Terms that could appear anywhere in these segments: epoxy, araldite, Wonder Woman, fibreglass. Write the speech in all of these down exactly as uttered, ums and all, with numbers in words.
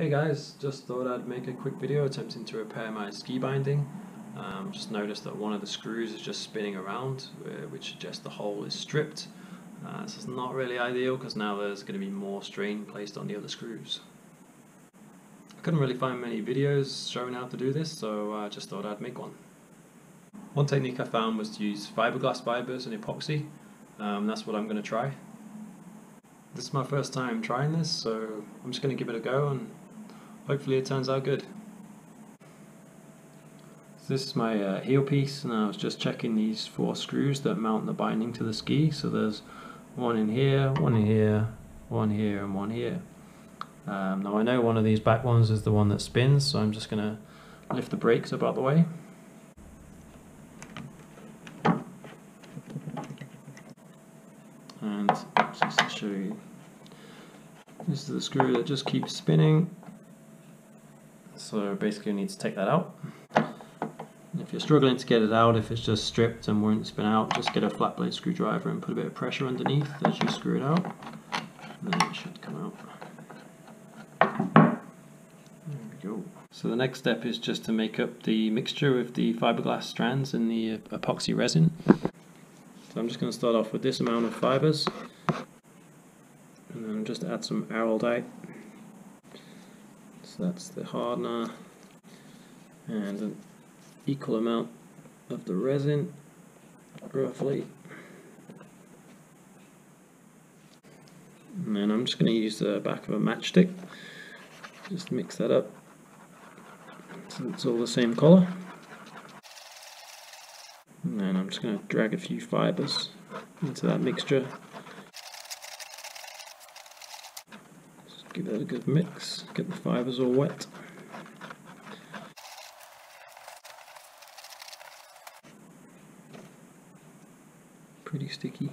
Hey guys, just thought I'd make a quick video attempting to repair my ski binding. Um, just noticed that one of the screws is just spinning around, which suggests the hole is stripped. Uh, this is not really ideal because now there's going to be more strain placed on the other screws. I couldn't really find many videos showing how to do this, so I just thought I'd make one. One technique I found was to use fiberglass fibers and epoxy. Um, that's what I'm going to try. This is my first time trying this, so I'm just going to give it a go and hopefully it turns out good. So this is my uh, heel piece, and I was just checking these four screws that mount the binding to the ski. So there's one in here, one in here, one here and one here. Um, now I know one of these back ones is the one that spins, so I'm just going to lift the brakes up out of the way. And just to show you, this is the screw that just keeps spinning, so basically you need to take that out. And if you're struggling to get it out, if it's just stripped and won't spin out, just get a flat blade screwdriver and put a bit of pressure underneath as you screw it out, and then it should come out. There we go. So the next step is just to make up the mixture with the fiberglass strands and the epoxy resin. So I'm just going to start off with this amount of fibers, and then just add some araldite. So that's the hardener, and an equal amount of the resin, roughly. And then I'm just going to use the back of a matchstick, just mix that up so it's all the same colour. And then I'm just going to drag a few fibers into that mixture. Just give that a good mix, get the fibers all wet. Pretty sticky.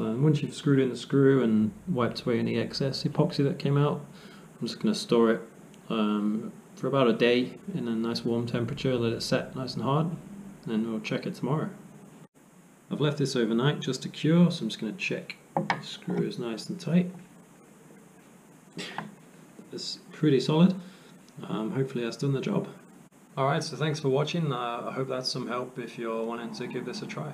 And once you've screwed in the screw and wiped away any excess epoxy that came out, I'm just going to store it um, for about a day in a nice warm temperature, let it set nice and hard, and then we'll check it tomorrow. I've left this overnight just to cure, so I'm just going to check the screw is nice and tight. It's pretty solid. Um, hopefully that's done the job. Alright, so thanks for watching. Uh, I hope that's some help if you're wanting to give this a try.